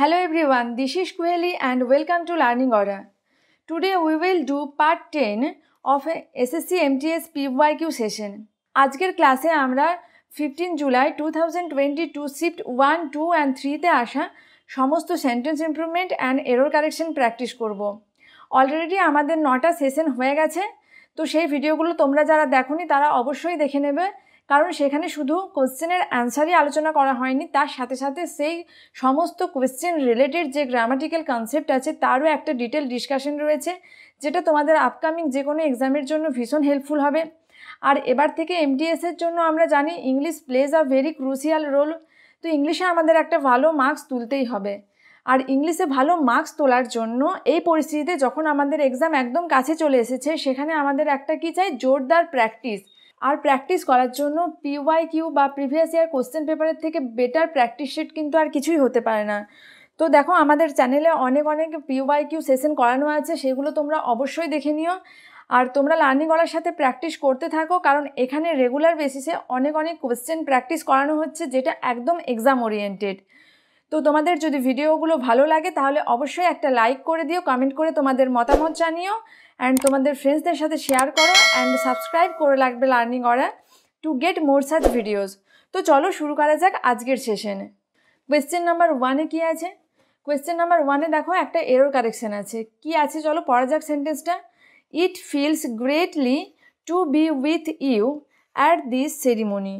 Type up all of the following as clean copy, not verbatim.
Hello everyone, this is Kuheli and welcome to Learning Aura. Today we will do part 10 of SSC MTS PYQ session. আজকের ক্লাসে আমরা 15 July 2022 shift 1, 2 and 3 তে আসা সমস্ত sentence improvement and error correction practice করব। Already আমাদের 9টা session হয়ে গেছে, তো সেই ভিডিওগুলো তোমরা যারা দেখোনি তারা অবশ্যই দেখে নেবে, কারণ সেখানে শুধু কোশ্চেনের অ্যান্সারই আলোচনা করা হয়নি, তার সাথে সাথে সেই সমস্ত কোশ্চেন রিলেটেড যে গ্রামাটিক্যাল কনসেপ্ট আছে তারও একটা ডিটেল ডিসকাশন রয়েছে, যেটা তোমাদের আপকামিং যে কোনো এক্সামের জন্য ভীষণ হেল্পফুল হবে। আর এবার থেকে এমটিএসের জন্য আমরা জানি English plays a very crucial role, তো ইংলিশে আমাদের একটা ভালো মার্কস তুলতেই হবে। আর ইংলিশে ভালো মার্কস তোলার জন্য এই পরিস্থিতিতে যখন আমাদের এক্সাম একদম কাছে চলে এসেছে, সেখানে আমাদের একটা কী চাই, জোরদার প্র্যাকটিস। আর প্র্যাকটিস করার জন্য পিওয়াইকিউ বা প্রিভিয়াস ইয়ার কোশ্চেন পেপারের থেকে বেটার প্র্যাকটিস শিট কিন্তু আর কিছুই হতে পারে না। তো দেখো আমাদের চ্যানেলে অনেক পিওয়াইকিউ সেশন করানো আছে, সেগুলো তোমরা অবশ্যই দেখে নিও। আর তোমরা লার্নিং করার সাথে প্র্যাকটিস করতে থাকো, কারণ এখানে রেগুলার বেসিসে অনেক কোশ্চেন প্র্যাকটিস করানো হচ্ছে, যেটা একদম এক্সাম ওরিয়েন্টেড। তো তোমাদের যদি ভিডিওগুলো ভালো লাগে তাহলে অবশ্যই একটা লাইক করে দিও, কমেন্ট করে তোমাদের মতামত জানিও অ্যান্ড তোমাদের ফ্রেন্ডসদের সাথে শেয়ার করো অ্যান্ড সাবস্ক্রাইব করে লাগবে Learning Aura to get more such videos. তো চলো শুরু করা যাক আজকের সেশনে। কোয়েশ্চেন নাম্বার ওয়ানে কী আছে? কোয়েশ্চেন নাম্বার ওয়ানে দেখো একটা এরর কারেকশান আছে, কি আছে চলো পড়া যাক সেন্টেন্সটা। It feels greatly to be with you at this ceremony.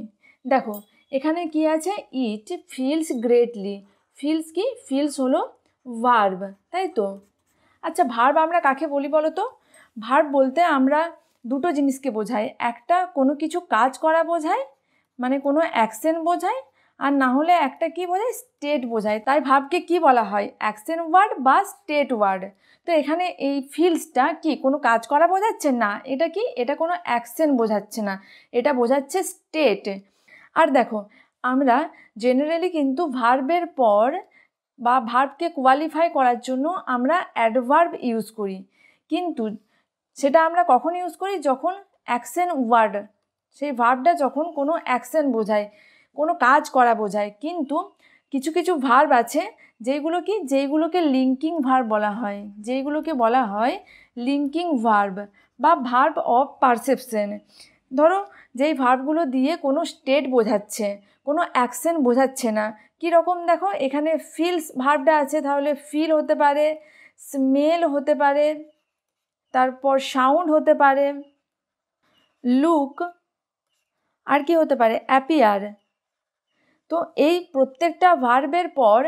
দেখো এখানে কি আছে, ইট ফিলস গ্রেটলি। ফিলস কি? ফিলস হলো ভার্ব, তাই তো। আচ্ছা ভার্ব আমরা কাকে বলি বলো তো? ভার্ব বলতে আমরা দুটো জিনিসকে বোঝাই, একটা কোনো কিছু কাজ করা বোঝায়, মানে কোনো অ্যাকশন বোঝায়, আর না হলে একটা কি বোঝায়, স্টেট বোঝায়। তাই ভার্বকে কি বলা হয়, অ্যাকশন ওয়ার্ড বা স্টেট ওয়ার্ড। তো এখানে এই ফিলসটা কি কোনো কাজ করা বোঝাচ্ছে না, এটা কি, এটা কোনো অ্যাকশন বোঝাচ্ছে না, এটা বোঝাচ্ছে স্টেট। আর দেখো আমরা জেনারেলি কিন্তু ভার্বের পর বা ভার্বকে কোয়ালিফাই করার জন্য আমরা অ্যাডভার্ব ইউজ করি, কিন্তু সেটা আমরা কখন ইউজ করি, যখন অ্যাকশন ওয়ার্ড, সেই ভার্বটা যখন কোনো অ্যাকশন বোঝায়, কোনো কাজ করা বোঝায়। কিন্তু কিছু কিছু ভার্ব আছে যেইগুলো কি, যেইগুলোকে লিঙ্কিং ভার্ব বলা হয়, যেইগুলোকে বলা হয় লিঙ্কিং ভার্ব বা ভার্ব অফ পারসেপশন। ধরো যেই ভার্বগুলো দিয়ে কোনো স্টেট বোঝাচ্ছে, কোনো অ্যাকশন বোঝাচ্ছে না। কীরকম দেখো এখানে ফিলস ভার্বটা আছে, তাহলে ফিল হতে পারে, স্মেল হতে পারে, তারপর সাউন্ড হতে পারে, লুক, আর কি হতে পারে, অ্যাপিয়ার। তো এই প্রত্যেকটা ভার্বের পর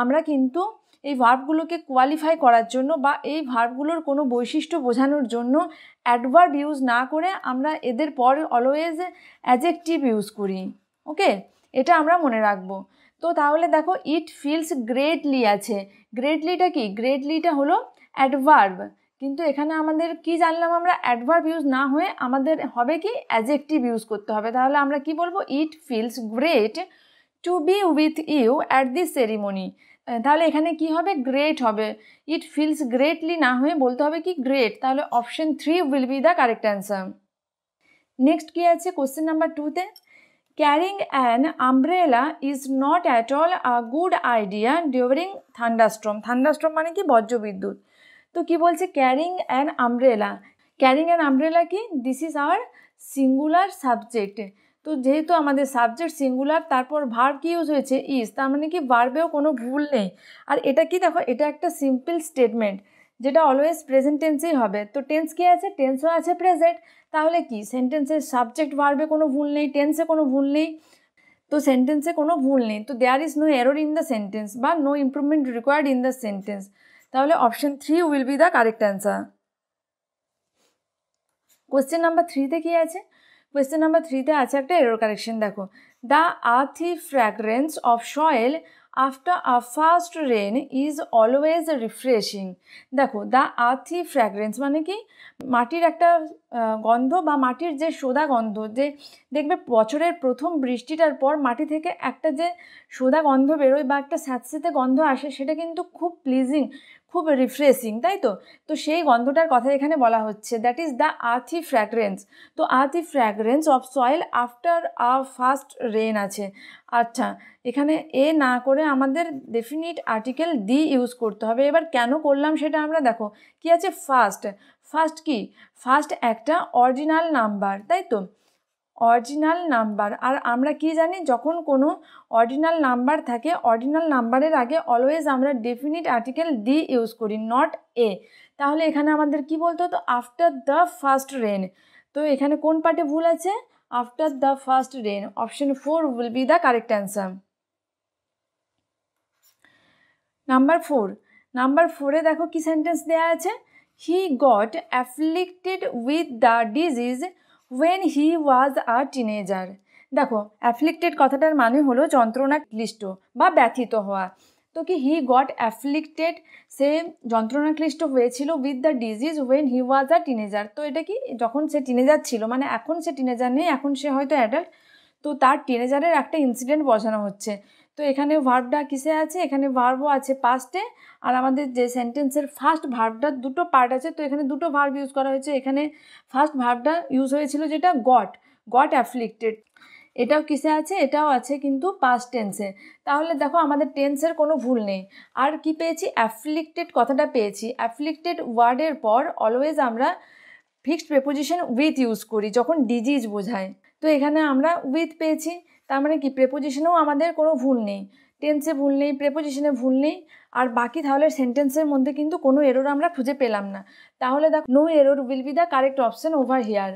আমরা কিন্তু এই ভার্বগুলোকে কোয়ালিফাই করার জন্য বা এই ভার্বগুলোর কোনো বৈশিষ্ট্য বোঝানোর জন্য অ্যাডভার্ব ইউজ না করে আমরা এদের পর অলওয়েজ অ্যাডজেক্টিভ ইউজ করি। ওকে, এটা আমরা মনে রাখবো। তো তাহলে দেখো ইট ফিলস গ্রেটলি আছে, গ্রেটলিটা কি, গ্রেটলিটা হলো অ্যাডভার্ব, কিন্তু এখানে আমাদের কি জানলাম আমরা, অ্যাডভার্ব ইউজ না হয়ে আমাদের হবে কি অ্যাডজেক্টিভ ইউজ করতে হবে। তাহলে আমরা কি বলবো, it feels great to be with you at this ceremony. তাহলে এখানে কি হবে, গ্রেট হবে, ইট ফিলস গ্রেটলি না হয়ে বলতে হবে কি গ্রেট। তাহলে option 3 will be the correct answer. Next কি আছে কোশ্চেন নাম্বার 2তে, carrying an umbrella is not at all a good idea during thunderstorm. Thunderstorm মানে কি, বজ্রবিদ্যুৎ। তো কি বলছে, carrying an umbrella. Carrying an umbrella কি, this is our singular subject. তো যেহেতু আমাদের সাবজেক্ট সিঙ্গুলার, তারপর ভার্ব কি ইউজ হয়েছে, ইজ, তার মানে কি ভার্বেও কোনো ভুল নেই। আর এটা কি দেখো, এটা একটা সিম্পল স্টেটমেন্ট যেটা অলওয়েজ প্রেজেন্ট টেন্সেই হবে। তো টেন্স কি আছে, টেন্সও আছে প্রেজেন্ট, তাহলে কি সেন্টেন্সের সাবজেক্ট ভার্বে কোনো ভুল নেই, টেন্সে কোনো ভুল নেই, তো সেন্টেন্সে কোনো ভুল নেই। তো there is no error in the sentence বা no improvement required in the sentence. তাহলে option 3 will be the correct answer. Question number 3তে কি আছে? কোয়েশ্চেন নাম্বার 3তে আছে একটা এরর কারেকশন। দেখো the earthy fragrance of soil after a first rain is always refreshing. দেখো দ্য আর্থি ফ্র্যাগরেন্স মানে কি, মাটির একটা গন্ধ বা মাটির যে সোদা গন্ধ, যে দেখবে বছরের প্রথম বৃষ্টিটার পর মাটি থেকে একটা যে সোদা গন্ধ বেরোয় বা একটা স্যাঁতস্যাঁতে গন্ধ আসে, সেটা কিন্তু খুব প্লিজিং खूब रिफ्रेशिंग ताई तो सेई गन्धटार कथा एखाने बला होच्छे that is the earthy fragrance. तो earthy fragrance of soil after a first rain आछे। अच्छा एखाने ए ना करे आमादेर डेफिनिट आर्टिकल दी यूज करते हबे। एबार केन करलाम सेटा आमरा देखो कि आछे फार्स्ट। फार्स्ट कि फार्स्ट एकटा अरिजिनल नम्बर ताई तो অরিজিনাল নাম্বার। আর আমরা কি জানি যখন কোনো অরিজিনাল নাম্বার থাকে অরিজিনাল নাম্বারের আগে অলওয়েজ আমরা ডেফিনিট আর্টিকেল ডি ইউজ করি নট এ। তাহলে এখানে আমাদের কি বলতে হতো আফটার দ্য ফার্স্ট রেন। তো এখানে কোন পার্টে ভুল আছে after the first rain. Option 4 will be the correct answer. Number 4 এ দেখো কি সেন্টেন্স দেয়া আছে he got afflicted with the disease When he was a teenager। देखो afflicted कथाटार मान हलो যন্ত্রণা ক্লিষ্ট বা ব্যথিত হওয়া। तो कि he got afflicted से যন্ত্রণা ক্লিষ্ট হয়েছিল with the disease when he was a teenager। तो ये कि যখন से টিনেজার ছিল মানে এখন সে টিনেজার নেই এখন সে হয়তো অ্যাডাল্ট। तो তার টিনেজারের একটা ইনসিডেন্ট বোঝানো হচ্ছে। তো এখানে ভার্বটা কিসে আছে এখানে ভার্বও আছে পাস্টে আর আমাদের যে সেন্টেন্সের ফার্স্ট ভার্বটা দুটো পার্ট আছে। তো এখানে দুটো ভার্ব ইউজ করা হয়েছে। এখানে ফার্স্ট ভার্বটা ইউজ হয়েছিল যেটা গট অ্যাফ্লিক্টেড এটাও কিসে আছে এটাও আছে কিন্তু পাস্ট টেন্সে। তাহলে দেখো আমাদের টেন্সের কোনো ভুল নেই। আর কি পেয়েছি অ্যাফ্লিক্টেড কথাটা পেয়েছি। অ্যাফ্লিক্টেড ওয়ার্ডের পর অলওয়েজ আমরা ফিক্সড প্রেপোজিশন উইথ ইউজ করি যখন ডিজিজ বোঝায়। তো এখানে আমরা উইথ পেয়েছি তার মানে কি প্রেপোজিশনেও আমাদের কোনো ভুল নেই টেন্সে ভুল নেই প্রেপোজিশনে ভুল নেই। আর বাকি তাহলে সেন্টেন্সের মধ্যে কিন্তু কোনো এরর আমরা খুঁজে পেলাম না। তাহলে দেখো no error will be the correct option over here.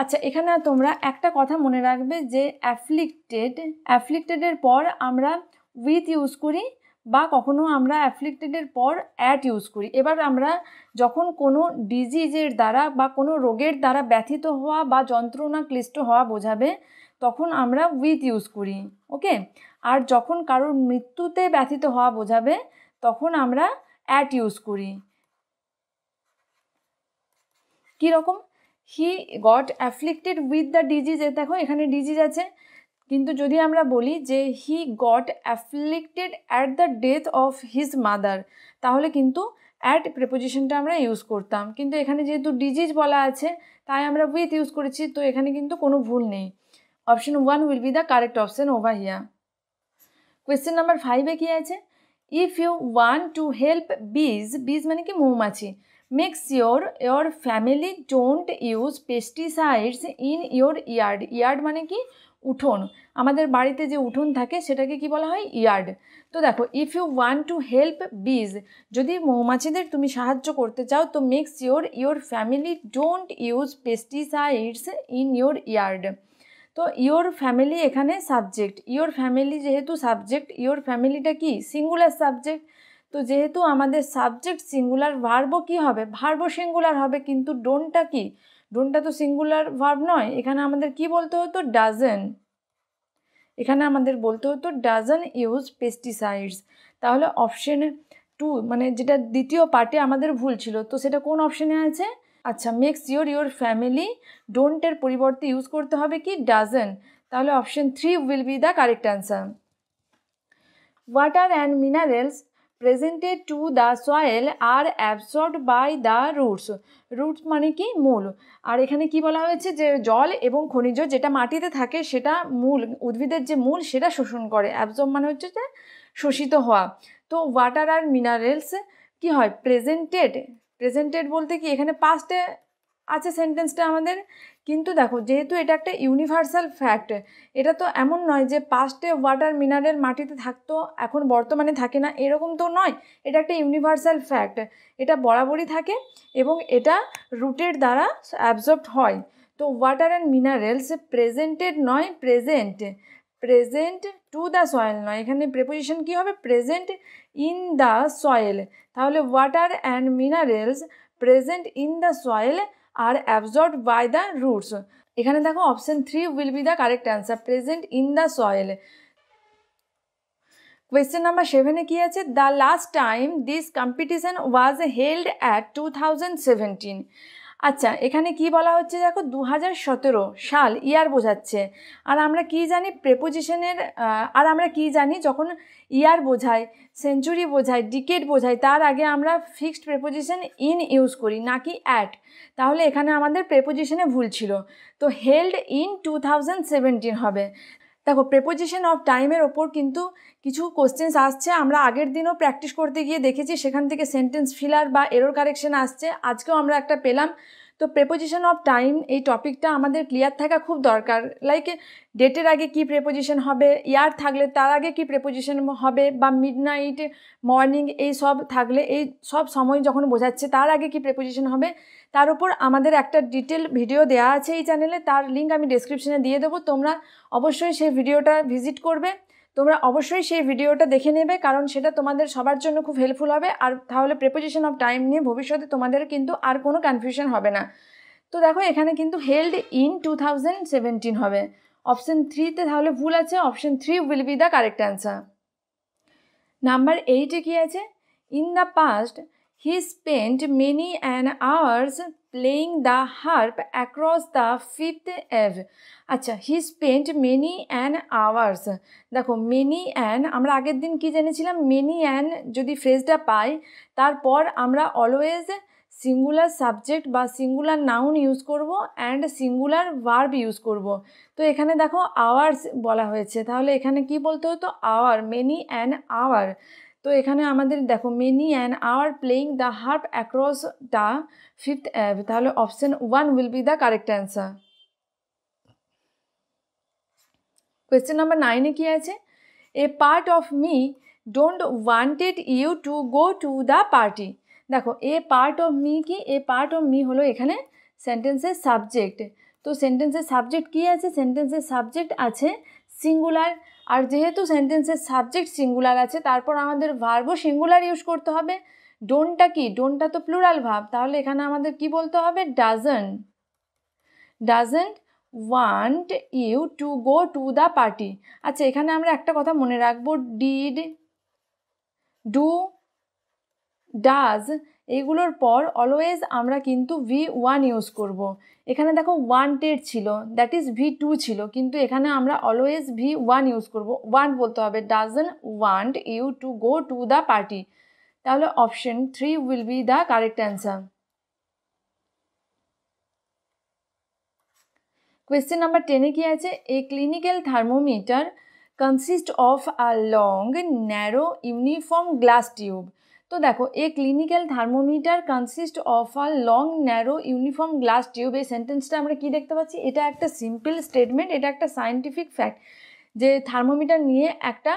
আচ্ছা এখানে তোমরা একটা কথা মনে রাখবে যে অ্যাফ্লিক্টেডের পর আমরা উইথ ইউজ করি বা কখনো আমরা অ্যাফ্লিক্টেডের পর অ্যাট ইউজ করি। এবার আমরা যখন কোনো ডিজিজের দ্বারা বা কোনো রোগের দ্বারা ব্যথিত হওয়া বা যন্ত্রণা ক্লিষ্ট হওয়া বোঝাবে তখন আমরা উইথ ইউজ করি ওকে। আর যখন কারোর মৃত্যুতে ব্যথিত হওয়া বোঝাবে তখন আমরা অ্যাট ইউজ করি। কীরকম he got afflicted with the disease দেখো এখানে ডিজিজ আছে কিন্তু যদি আমরা বলি যে he got afflicted at the death of his mother তাহলে কিন্তু অ্যাট প্রেপোজিশনটা আমরা ইউজ করতাম। কিন্তু এখানে যেহেতু ডিজিজ বলা আছে তাই আমরা উইথ ইউজ করেছি। তো এখানে কিন্তু কোনো ভুল নেই। Option 1 will be the correct option over here. Question number 5 में क्या है if you want to help bees bees माने कि मधुमाछी make sure your family don't use pesticides in your yard. Yard माने कि उठोन आमादेर बाड़ीते जो उठोन थाके सेटाके कि बोला हय यार्ड। तो देखो if you want to help bees जदि मधुमाछीदेर तुमी साहाज्य करते चाओ तो make sure your family don't use pesticides in your yard. तो योर फैमिली एखाने सबजेक्ट योर फैमिली जेहेतु सबजेक्ट योर फैमिलीटा कि सिंगुलर सबजेक्ट। तो जेहेतु आमादेर सबजेक्ट सिंगुलर भार्बो कि हबे भार्बो सिंगुलर हबे किन्तु डोनटा कि डोनटा तो सिंगुलर भार्ब नय। एखाने आमादेर कि बोलते हतो डजन एखाने आमादेर बोलते हतो डजन यूज पेस्टिसाइड्स। ताहले ऑप्शन 2 माने जेटा द्वितीय पार्टे आमादेर भूल छिलो तो सेटा कोन ऑप्शने आछे আচ্ছা মেক শিওর ইওর ফ্যামিলি ডোন্টের পরিবর্তে ইউজ করতে হবে কি ডাজন। তাহলে option 3 will be the correct answer. Water and minerals presented to the soil are absorbed by the roots. Roots মানে কি মূল। আর এখানে কি বলা হয়েছে যে জল এবং খনিজ যেটা মাটিতে থাকে সেটা মূল উদ্ভিদের যে মূল সেটা শোষণ করে। অ্যাবসর্ব মানে হচ্ছে যে শোষিত হওয়া। তো ওয়াটার আর মিনারেলস কি হয় প্রেজেন্টেড প্রেজেন্টেড বলতে কি এখানে পাস্টে আছে সেন্টেন্সটা আমাদের। কিন্তু দেখো যেহেতু এটা একটা ইউনিভার্সাল ফ্যাক্ট এটা তো এমন নয় যে পাস্টে ওয়াটার মিনারেল মাটিতে থাকতো এখন বর্তমানে থাকে না এরকম তো নয়। এটা একটা ইউনিভার্সাল ফ্যাক্ট এটা বরাবরই থাকে এবং এটা রুটের দ্বারা অ্যাবজর্বড হয়। তো ওয়াটার অ্যান্ড মিনারেলস প্রেজেন্টেড নয় প্রেজেন্ট টু দ্য সয়েল নয় এখানে প্রেপোজিশন কী হবে প্রেজেন্ট ইন দ্য সয়েল। তাহলে water and minerals present in the soil R absorbed by the roots. এখানে দেখো option 3 will be the correct answer present in the soil. Question number 7 কি আছে the last time this competition was held at 2017। আচ্ছা এখানে কি বলা হচ্ছে দেখো 2017 সাল ইয়ার বোঝাচ্ছে। আর আমরা কি জানি প্রেপোজিশনের, আর আমরা কি জানি যখন ইয়ার বোঝায়, সেঞ্চুরি বোঝায়, ডিকেড বোঝায় তার আগে আমরা ফিক্সড প্রেপোজিশন ইন ইউজ করি নাকি অ্যাট। তাহলে এখানে আমাদের প্রেপোজিশনে ভুল ছিল, তো হেল্ড ইন 2017 হবে। দেখো প্রেপোজিশন অফ টাইমের ওপর কিন্তু কিছু কোশ্চেন্স আসছে, আমরা আগের দিনও প্র্যাকটিস করতে গিয়ে দেখেছি সেখান থেকে সেন্টেন্স ফিলার বা এরর কারেকশন আসছে, আজকেও আমরা একটা পেলাম। তো প্রেপোজিশন অফ টাইম এই টপিকটা আমাদের ক্লিয়ার থাকা খুব দরকার। লাইক ডেটের আগে কি প্রেপোজিশন হবে, ইয়ার থাকলে তার আগে কি প্রেপোজিশন হবে, বা মিডনাইট, মর্নিং এই সব থাকলে, এই সব সময় যখন বোঝাচ্ছে তার আগে কি প্রেপোজিশন হবে, তার উপর আমাদের একটা ডিটেল ভিডিও দেওয়া আছে এই চ্যানেলে, তার লিঙ্ক আমি ডেসক্রিপশনে দিয়ে দেবো। তোমরা অবশ্যই সেই ভিডিওটা ভিজিট করবে, তোমরা অবশ্যই সেই ভিডিওটা দেখে নেবে, কারণ সেটা তোমাদের সবার জন্য খুব হেল্পফুল হবে। আর তাহলে প্রেপোজিশন অফ টাইম নিয়ে ভবিষ্যতে তোমাদের কিন্তু আর কোনো কনফিউশন হবে না। তো দেখো এখানে কিন্তু হেল্ড ইন 2017 হবে। অপশান থ্রিতে তাহলে ভুল আছে, option three will be the correct answer. Number এইটে কী আছে, in the past he spent many an hours playing the harp across the fifth ave. আচ্ছা he spent many an hours, দেখো মেনি অ্যান আমরা আগের দিন কি জেনেছিলাম, মেনি অ্যান যদি ফ্রেজটা পাই তারপর আমরা অলওয়েজ সিঙ্গুলার সাবজেক্ট বা সিঙ্গুলার নাউন ইউজ করব অ্যান্ড সিঙ্গুলার ভার্ব ইউজ করব। তো এখানে দেখো আওয়ার্স বলা হয়েছে, তাহলে এখানে কি বলতে হতো আওয়ার, মেনি অ্যান আওয়ার। তো এখানে আমাদের দেখো many an hour playing the harp across the fifth ave, তাহলে option one will be the correct answer. Question number নাইনে কী আছে, a part of me don't wanted you to go to the party. দেখো a part of me কি, এ part of me হলো এখানে সেন্টেন্সের subject. তো সেন্টেন্সের সাবজেক্ট কী আছে, সেন্টেন্সের সাবজেক্ট আছে সিঙ্গুলার, আর যেহেতু সেন্টেন্সের সাবজেক্ট সিঙ্গুলার আছে তারপর আমাদের ভার্বও সিঙ্গুলার ইউজ করতে হবে। ডোনটা কি, ডোনটা তো প্লুরাল ভার্ব, তাহলে এখানে আমাদের কি বলতে হবে, doesn't want you to go to the party. আচ্ছা এখানে আমরা একটা কথা মনে রাখবো, ডিড, ডু, ডাজ এইগুলোর পর অলওয়েজ আমরা কিন্তু V1 ইউজ করব। এখানে দেখো ওয়ান্টেড ছিল, দ্যাট ইজ V2 ছিল, কিন্তু এখানে আমরা অলওয়েজ V1 ইউজ করব। ওয়ান্ট বলতে হবে, doesn't want you to go to the party. তাহলে option three will be the correct answer. Question number টেনে কি আছে, a clinical thermometer consist of a long narrow uniform glass tube. তো দেখো a clinical thermometer consist of a long narrow uniform glass tube, এই সেন্টেন্সটা আমরা কি দেখতে পাচ্ছি, এটা একটা সিম্পল স্টেটমেন্ট, এটা একটা সায়েন্টিফিক ফ্যাক্ট যে থার্মোমিটার নিয়ে একটা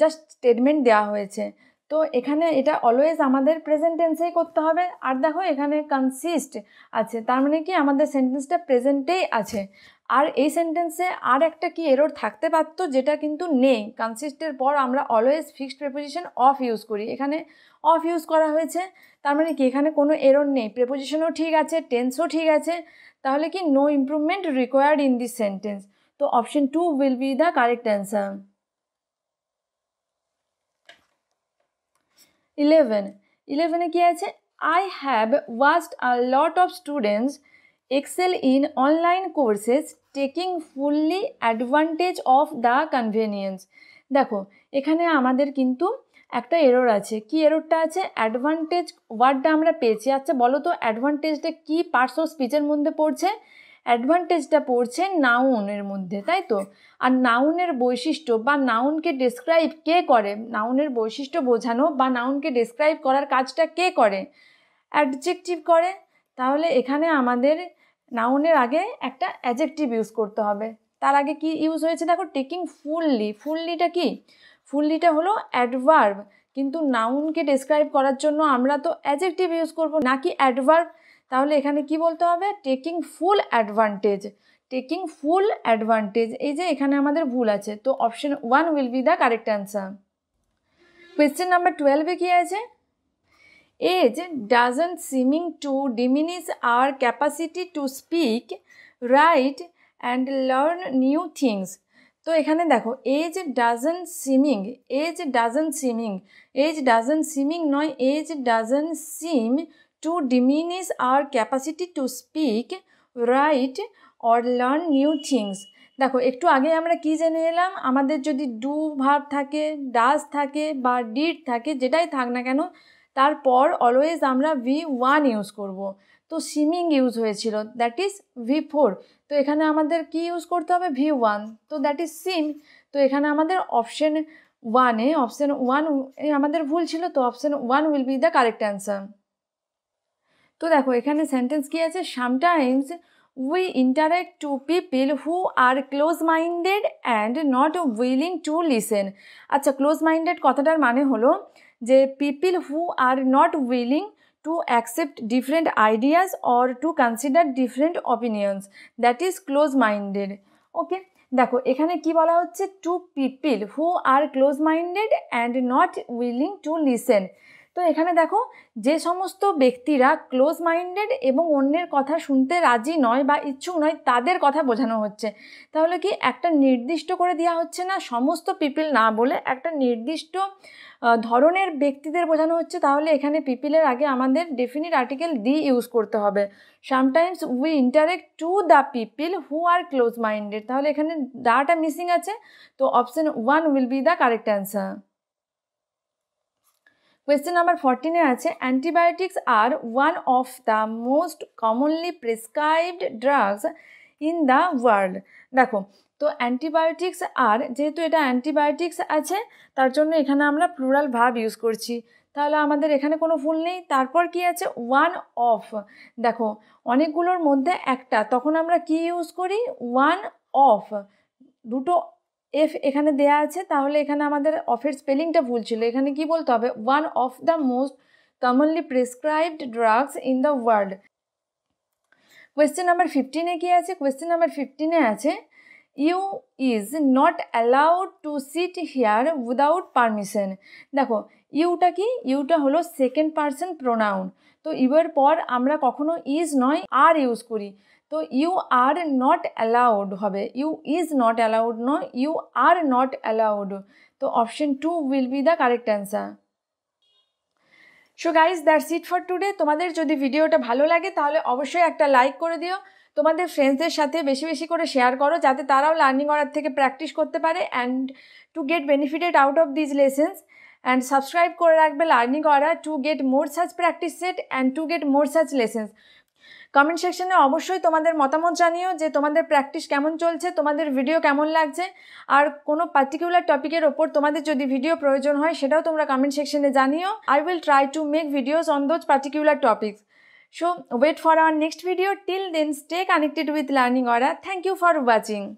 জাস্ট স্টেটমেন্ট দেওয়া হয়েছে। তো এখানে এটা অলওয়েজ আমাদের প্রেজেন্ট টেন্সেই করতে হবে। আর দেখো এখানে কনসিস্ট আছে, তার মানে কি আমাদের সেন্টেন্সটা প্রেজেন্টেই আছে। আর এই সেন্টেন্সে আর একটা কি এরর থাকতে পারতো, যেটা কিন্তু নেই, কনসিস্টের পর আমরা always fixed preposition of use করি, এখানে অফ ইউজ করা হয়েছে, তার মানে কি এখানে কোনো এরর নেই, প্রেপোজিশনও ঠিক আছে, টেন্সও ঠিক আছে, তাহলে কি no improvement required in this sentence. তো option two will be the correct answer. 11 কি আছে, I have watched a lot of students excel in online courses taking fully advantage of the convenience। দেখো এখানে আমাদের কিন্তু একটা এরর আছে, কি এররটা আছে, অ্যাডভান্টেজ ওয়ার্ডটা আমরা পেয়েছি। আচ্ছা বলো তো অ্যাডভান্টেজটা কি পার্টস অফ স্পিচের মধ্যে পড়ছে, অ্যাডভান্টেজটা পড়ছে নাউনের মধ্যে, তাই তো। আর নাউনের বৈশিষ্ট্য বা নাউনকে ডেসক্রাইব কে করে, নাউনের বৈশিষ্ট্য বোঝানো বা নাউনকে ডেসক্রাইব করার কাজটা কে করে, অ্যাডজেক্টিভ করে। তাহলে এখানে আমাদের নাউনের আগে একটা অ্যাডজেক্টিভ ইউজ করতে হবে, তার আগে কি ইউজ হয়েছে দেখো, টেকিং ফুললি। ফুললিটা কি, ফুললিটা হলো অ্যাডভার্ব, কিন্তু নাউনকে ডেসক্রাইব করার জন্য আমরা তো অ্যাডজেক্টিভ ইউজ করব নাকি অ্যাডভার্ব। তাহলে এখানে কি বলতে হবে, taking full advantage, taking full advantage, এই যে এখানে আমাদের ভুল আছে। তো option one will be the correct answer. Question number 12 কি আছে, Age doesn't seem to diminish our capacity to speak, write and learn new things। তো এখানে দেখো age doesn't seem নয়, age doesn't seem to diminish our capacity to speak, write or learn new things. देखो एकटू आगे आमरा कि जेने एलाम आमादेर जोदि do verb थाके does थाके बा did थाके जेटाई थाक ना केन तारपर always आमरा V1 यूज करब तो सीमिंग यूज होयेछिलो दैट इज V4 तो एखाने आमादेर कि यूज करते होबे V1 तो दैट इज सिम तो एखाने आमादेर ऑप्शन 1 आमादेर भूल छिलो तो option 1 will be the correct answer. तो देखो एखाने सेंटेंस कि आछे sometimes We interact to people who are close-minded and not willing to listen. अच्छा close-minded कथाटार माने हलो जे people who are not willing to accept different ideas or to consider different opinions. That is close-minded. Okay. देखो एखाने कि बोला होच्छे to people who are close-minded and not willing to listen. तो एखाने देखो जे समस्त व्यक्तिरा क्लोज माइंडेड एबं अन्येर कथा सुनते राजी नय बा इच्छुक नय तादेर कथा बोझानो होच्छे ताहले कि एकटा निर्दिष्ट करे देया होच्छे ना समस्त पिपल ना बोले एकटा निर्दिष्ट धरनेर व्यक्तिदेर बोझानो होच्छे ताहले एखाने पिपलेर आगे आमादेर डेफिनिट आर्टिकल डी यूज करते होबे sometimes we interact to the people who are close minded ताहले एखाने डाटा मिसिंग आछे तो option 1 will be the correct answer. Question number 14 आछे antibiotics are one of the most commonly prescribed drugs in the world. देखो तो antibiotics are जेहेतु एटा antibiotics आछे तार जोन्नो एखाने आमरा प्लुराल भार्ब यूज करछि ताहले आमादेर एखाने कोनो भुल नेई। तारपर कि आछे वन ऑफ देखो अनेकगुलोर मध्ये एकटा तखन आमरा कि यूज करी वन ऑफ दुटो एफ एखाने देया आछे ताहले एखाने आमादेर अफेर स्पेलिंगटा भूल छिलो एखाने कि बोलते होबे one of the most commonly prescribed drugs in the world. Question number 15 ए कि आछे क्वेश्चन नम्बर 15 ए आछे you is not allowed to sit here without permission. देखो ইউটা কি ইউটা হলো সেকেন্ড পারসন প্রোনাউন তো ইউর পর আমরা কখনো ইজ নয় আর ইউজ করি তো ইউ আর নট অ্যালাউড হবে ইউ ইজ নট অ্যালাউড নয় ইউ আর নট অ্যালাউড তো option 2 will be the correct answer. So guys that's it for today. তোমাদের যদি ভিডিওটা ভালো লাগে তাহলে অবশ্যই একটা লাইক করে দিও তোমাদের ফ্রেন্ডসদের সাথে বেশি বেশি করে শেয়ার করো যাতে তারাও লার্নিং অরার থেকে প্র্যাকটিস করতে পারে and to get benefited out of this lessons and subscribe कर रखबे Learning Aura to get more such practice set and to get more such lessons. Comment सेक्शने अवश्य तुम्हारे मतामत जानियो जे तुम्हारे प्रैक्टिस केमन चलछे तुम्हारे भिडियो केमन लागछे और कोनो पार्टिकुलर टपिकेर ओपर तुम्हारे यदि भिडियो प्रयोजन हय सेटाओ तोमरा कमेंट सेक्शने जानियो। I will try to make videos on those particular topics. So wait for our next video. Till then stay connected with Learning Aura. Thank you for watching.